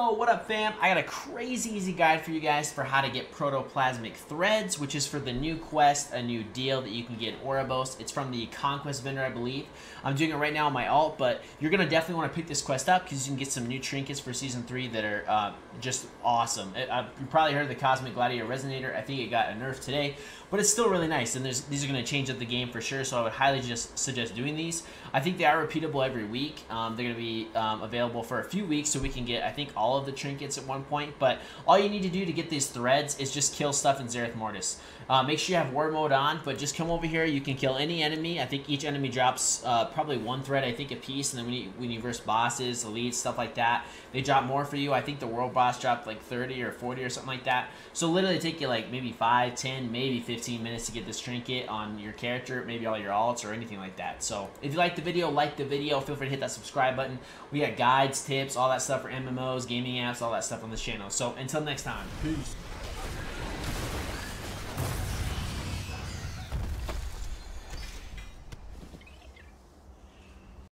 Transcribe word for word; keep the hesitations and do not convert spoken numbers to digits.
Yo, what up fam? I got a crazy easy guide for you guys for how to get protoplasmic threads, which is for the new quest, a new deal that you can get in Oribos. It's from the Conquest vendor, I believe. I'm doing it right now on my alt, but you're going to definitely want to pick this quest up because you can get some new trinkets for Season three that are uh, just awesome. It, uh, you probably heard of the Cosmic Gladiator Resonator. I think it got a nerf today, but it's still really nice, and there's, these are going to change up the game for sure, so I would highly just suggest doing these. I think they are repeatable every week. Um, they're going to be um, available for a few weeks, so we can get, I think, all of the trinkets at one point, but all you need to do to get these threads is just kill stuff in Zereth Mortis. Uh, make sure you have war mode on, but just come over here. You can kill any enemy. I think each enemy drops uh, probably one thread, I think, a piece, and then when you, when you verse bosses, elites, stuff like that, they drop more for you. I think the world boss dropped like thirty or forty or something like that, so literally take you like maybe five, ten, maybe fifteen minutes to get this trinket on your character, maybe all your alts or anything like that. So if you like the video, like the video, feel free to hit that subscribe button. We got guides, tips, all that stuff for M M Os, gaming apps, all that stuff on this channel. So until next time, peace.